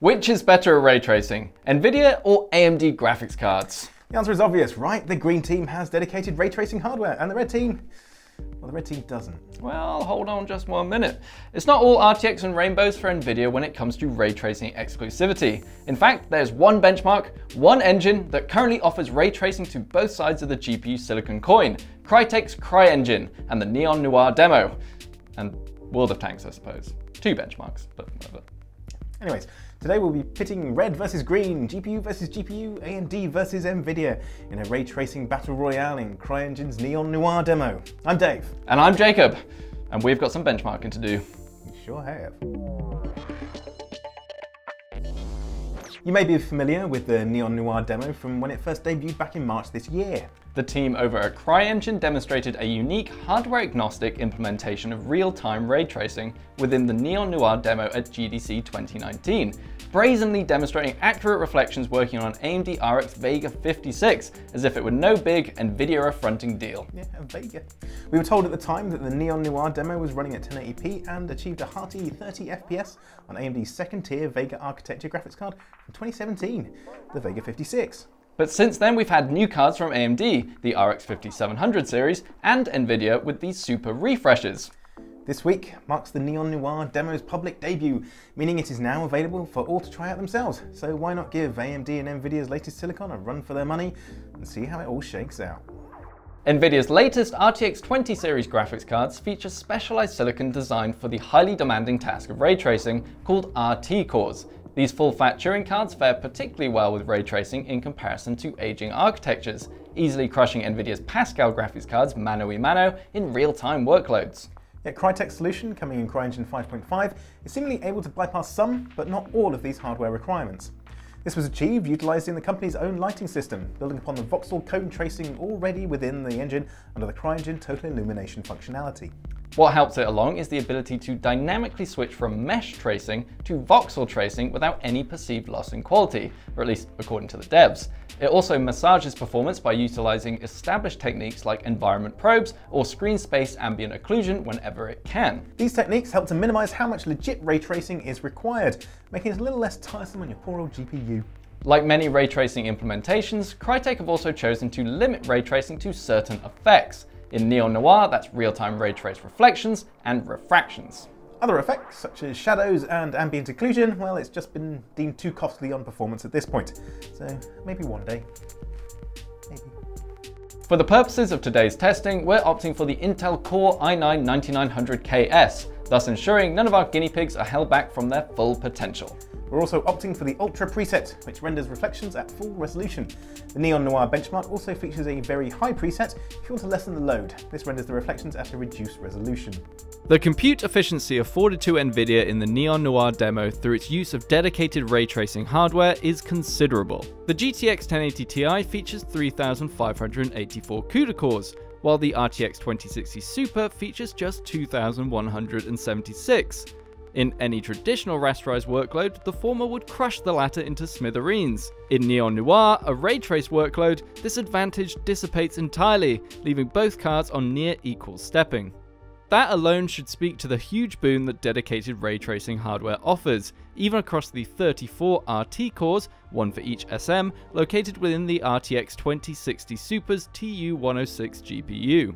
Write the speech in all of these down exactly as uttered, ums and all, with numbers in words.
Which is better at ray tracing, NVIDIA or A M D graphics cards? The answer is obvious, right? The green team has dedicated ray tracing hardware and the red team, well, the red team doesn't. Well, hold on just one minute. It's not all R T X and rainbows for NVIDIA when it comes to ray tracing exclusivity. In fact, there's one benchmark, one engine that currently offers ray tracing to both sides of the G P U silicon coin, Crytek's CryEngine and the Neon Noir demo. And World of Tanks, I suppose. Two benchmarks, but whatever. Anyways, today we'll be pitting red versus green, G P U versus G P U, A M D versus NVIDIA in a ray tracing battle royale in CryEngine's Neon Noir demo. I'm Dave. And I'm Jacob. And we've got some benchmarking to do. You sure have. You may be familiar with the Neon Noir demo from when it first debuted back in March this year. The team over at CryEngine demonstrated a unique hardware-agnostic implementation of real-time ray tracing within the Neon Noir demo at G D C twenty nineteen, brazenly demonstrating accurate reflections working on an A M D R X Vega fifty-six, as if it were no big NVIDIA-affronting deal. Yeah, Vega. We were told at the time that the Neon Noir demo was running at ten eighty p and achieved a hearty thirty F P S on A M D's second-tier Vega architecture graphics card from twenty seventeen, the Vega fifty-six. But since then, we've had new cards from A M D, the R X fifty-seven hundred series, and NVIDIA with these super refreshes. This week marks the Neon Noir demo's public debut, meaning it is now available for all to try out themselves. So why not give A M D and NVIDIA's latest silicon a run for their money and see how it all shakes out? NVIDIA's latest R T X twenty series graphics cards feature specialized silicon designed for the highly demanding task of ray tracing called R T cores. These full-fat Turing cards fare particularly well with ray tracing in comparison to aging architectures, easily crushing NVIDIA's Pascal graphics cards mano a mano in real-time workloads. Yet Crytek's solution, coming in CryEngine five point five, is seemingly able to bypass some, but not all of these hardware requirements. This was achieved utilizing the company's own lighting system, building upon the voxel cone tracing already within the engine under the CryEngine total illumination functionality. What helps it along is the ability to dynamically switch from mesh tracing to voxel tracing without any perceived loss in quality, or at least according to the devs. It also massages performance by utilizing established techniques like environment probes or screen space ambient occlusion whenever it can. These techniques help to minimize how much legit ray tracing is required, making it a little less tiresome on your poor old G P U. Like many ray tracing implementations, Crytek have also chosen to limit ray tracing to certain effects. In Neon Noir, that's real-time ray trace reflections and refractions. Other effects, such as shadows and ambient occlusion, well, it's just been deemed too costly on performance at this point. So maybe one day, maybe. For the purposes of today's testing, we're opting for the Intel Core i nine ninety-nine hundred K S, thus ensuring none of our guinea pigs are held back from their full potential. We're also opting for the Ultra preset, which renders reflections at full resolution. The Neon Noir benchmark also features a very high preset if you want to lessen the load. This renders the reflections at a reduced resolution. The compute efficiency afforded to NVIDIA in the Neon Noir demo through its use of dedicated ray tracing hardware is considerable. The G T X ten eighty T I features three thousand five hundred eighty-four CUDA cores, while the R T X twenty sixty Super features just two thousand one hundred seventy-six. In any traditional rasterized workload, the former would crush the latter into smithereens. In Neon Noir, a ray trace workload, this advantage dissipates entirely, leaving both cards on near equal stepping. That alone should speak to the huge boon that dedicated ray tracing hardware offers, even across the thirty-four R T cores, one for each S M, located within the R T X twenty sixty Super's T U one oh six G P U.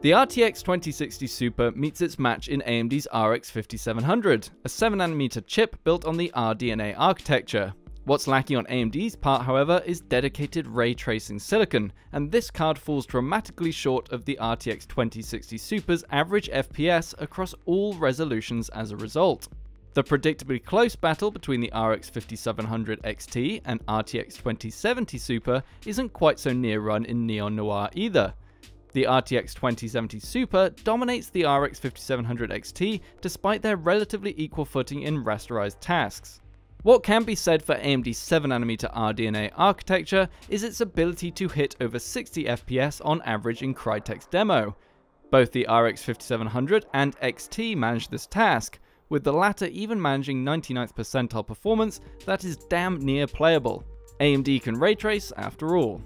The R T X twenty sixty Super meets its match in A M D's R X fifty-seven hundred, a seven nanometer chip built on the R D N A architecture. What's lacking on A M D's part, however, is dedicated ray tracing silicon, and this card falls dramatically short of the R T X twenty sixty Super's average F P S across all resolutions as a result. The predictably close battle between the R X fifty-seven hundred X T and R T X twenty seventy Super isn't quite so near run in Neon Noir either. The R T X twenty seventy Super dominates the R X fifty-seven hundred X T despite their relatively equal footing in rasterized tasks. What can be said for A M D's seven nanometer R D N A architecture is its ability to hit over sixty F P S on average in Crytek's demo. Both the R X fifty-seven hundred and X T manage this task, with the latter even managing ninety-ninth percentile performance that is damn near playable. A M D can ray trace after all.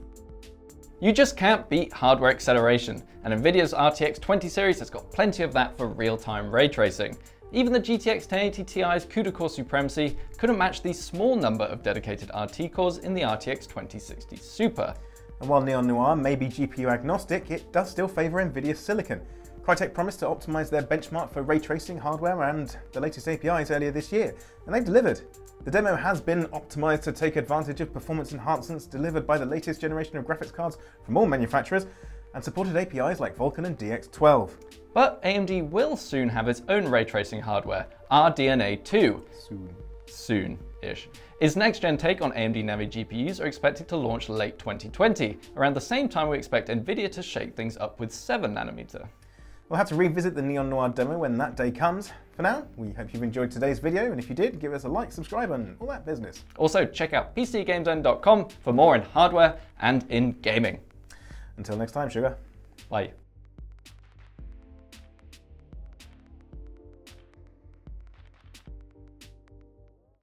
You just can't beat hardware acceleration, and NVIDIA's R T X twenty series has got plenty of that for real-time ray tracing. Even the G T X ten eighty Ti's CUDA core supremacy couldn't match the small number of dedicated R T cores in the R T X twenty sixty Super. And while Neon Noir may be G P U agnostic, it does still favour NVIDIA's silicon. Crytek promised to optimise their benchmark for ray tracing hardware and the latest A P Is earlier this year, and they've delivered. The demo has been optimised to take advantage of performance enhancements delivered by the latest generation of graphics cards from all manufacturers, and supported A P Is like Vulkan and D X twelve. But A M D will soon have its own ray tracing hardware, R D N A two. Soon. Soon-ish. Its next-gen take on A M D Navi G P Us are expected to launch late twenty twenty, around the same time we expect NVIDIA to shake things up with seven nanometer. We'll have to revisit the Neon Noir demo when that day comes. For now, we hope you've enjoyed today's video, and if you did, give us a like, subscribe, and all that business. Also, check out P C Games N dot com for more in hardware and in gaming. Until next time, sugar. Bye.